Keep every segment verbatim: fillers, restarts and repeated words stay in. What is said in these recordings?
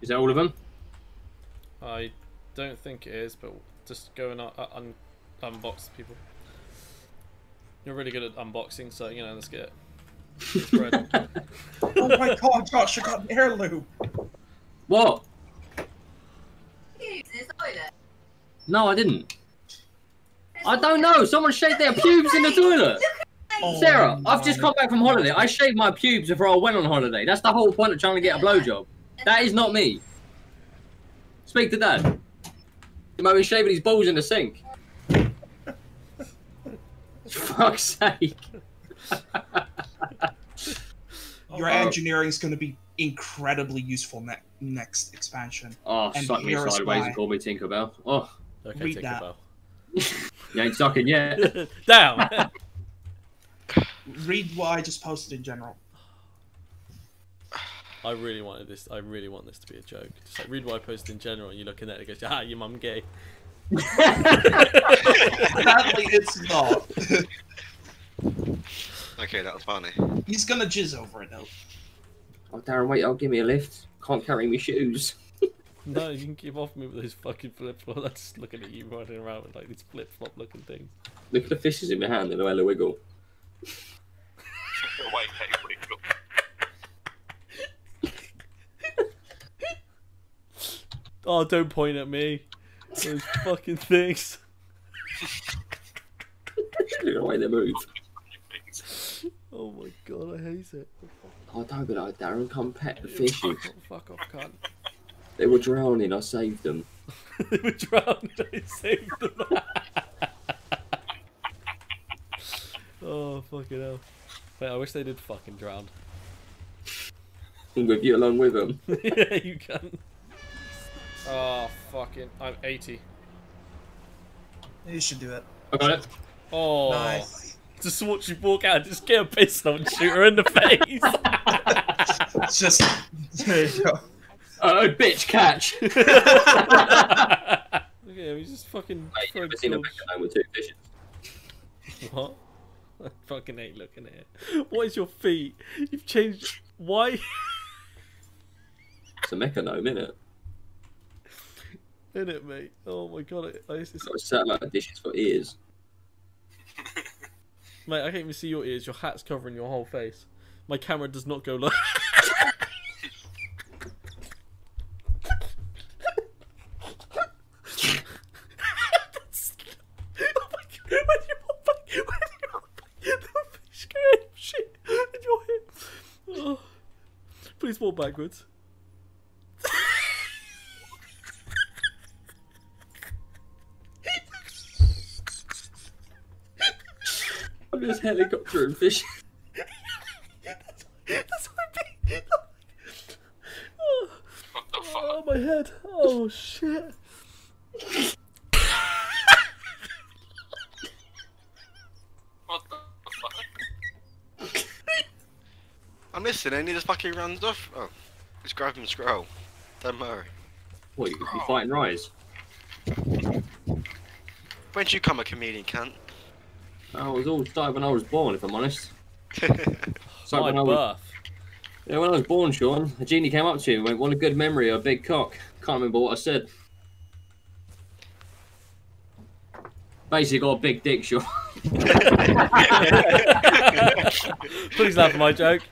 Is that all of them? I don't think it is, but just go and uh, un unbox people. You're really good at unboxing, so, you know, let's get it. Bread. Oh my god, Josh, I got an heirloom! What? No, I didn't. I don't know! Someone shaved their pubes in the toilet! Oh, Sarah, I've just come back from holiday. I shaved my pubes before I went on holiday. That's the whole point of trying to get a blowjob. That is not me. Speak to Dad. He might be shaving his balls in the sink. Fuck's sake. Your engineering's going to be incredibly useful ne next expansion. Oh, and suck me sideways and call me Tinkerbell. Oh, okay, read Tinkerbell. That. You ain't sucking yet. Down. Read what I just posted in general. I really wanted this. I really want this to be a joke. Just like, read what I posted in general, and you look in there and it goes, "Ah, your mum gay." Apparently, it's not. Okay, that was funny. He's gonna jizz over it though. Oh, Darren, wait! I'll give me a lift. Can't carry me shoes. No, you can keep off me with those fucking flip flops. I'm just looking at you riding around with like these flip flop looking things. Look at the fishes in my hand and the hello wiggle. Wait, hey, wiggle. Oh, don't point at me. Those fucking things. Look at the way they move. Oh my god, I hate it. Oh, don't be like Darren, come pet the fishes. Oh, fuck off, cunt. They were drowning, I saved them. They were drowning, I saved them. Oh, fucking hell. Wait, I wish they did fucking drown. I'm with you along with them. Yeah, you can. Oh, fucking. I'm eighty. You should do it. I got it. Oh. Nice. Just watch you walk out and just get a pistol and shoot her in the face. Just. There you go. Oh, bitch, catch. Look at him, he's just fucking. Mate, you've never seen a back with two fishes. What? I fucking ain't looking at it. What is your feet? You've changed. Why? It's a mechanome, isn't it? Isn't it, mate? Oh my god, I used to got a satellite dishes for ears. Mate, I can't even see your ears. Your hat's covering your whole face. My camera does not go low. Please walk backwards. I'm just helicopter and fish. that's, that's my feet. Oh, oh, my head. Oh, shit. I'm missing any of this fucking random stuff. Oh, let's grab him and scroll. Don't worry. What, you be fighting Rise? When'd you come a comedian, cunt? I was all started when I was born, if I'm honest. So my when birth. I was... Yeah, when I was born, Sean, a genie came up to you and went, "Want a good memory or a big cock?" Can't remember what I said. Basically got a big dick, Sean. Please laugh at my joke.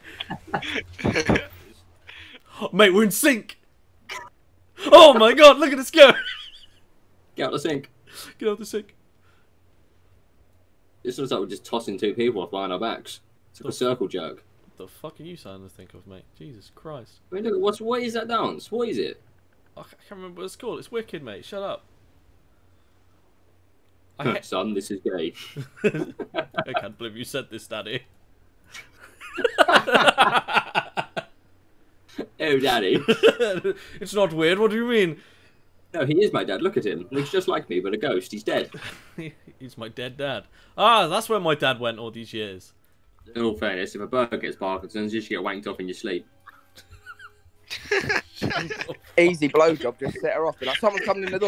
Oh, mate, we're in sync. Oh my god, look at us go. Get out the sink. Get out the sink. This looks like we're just tossing two people off behind our backs. It's like a circle joke. What the fuck are you trying to think of, mate? Jesus Christ. I mean, look, what's, what is that dance? What is it? I can't remember what it's called. It's wicked, mate. Shut up. I Son, this is gay. I can't believe you said this, Daddy. Oh, Daddy. It's not weird. What do you mean? No, he is my dad. Look at him. Looks just like me, but a ghost. He's dead. He's my dead dad. Ah, that's where my dad went all these years. In all fairness, if a bird gets Parkinson's, you should get wanked off in your sleep. Easy blowjob, just set her off. Be like, someone coming in the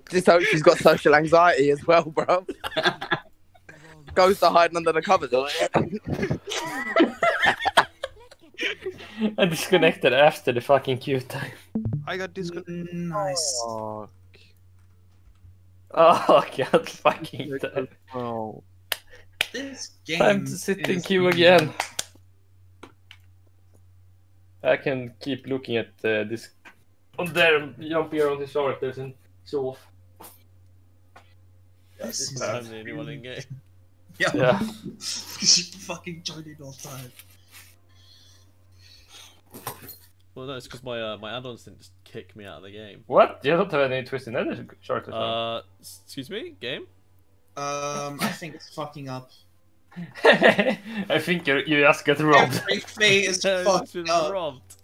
door. Just hope she's got social anxiety as well, bro. Goes to hiding under the covers. I disconnected after the fucking queue time. I got disconnected. Nice. Oh, oh god, fucking time. Oh. This game time to sit in queue again. I can keep looking at uh, this. Oh, there, jump here on the shark. There's an show off. Yeah, this, this is time the only one in game. Yeah. yeah. She fucking joined in all time. Well, no, it's because my uh, my add-ons didn't just kick me out of the game. What? You don't have any twisted nether shark or something? Uh, excuse me? Game? Um, I think it's fucking up. I think you you just got robbed. Everything is fucking up. Robbed.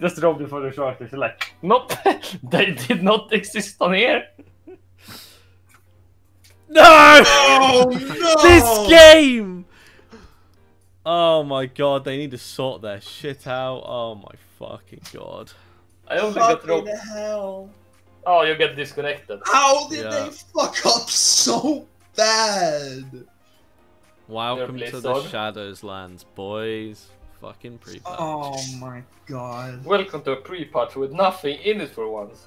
Just robbed before the shark. They're like, nope, they did not exist on here. No! Oh, no! This game! Oh my god, they need to sort their shit out. Oh my fucking god. I only got robbed. What the hell? Oh, you get disconnected. How did yeah. they fuck up so bad? Welcome to the Shadowlands, boys. Fucking pre-patch. Oh my god. Welcome to a pre-patch with nothing in it for once.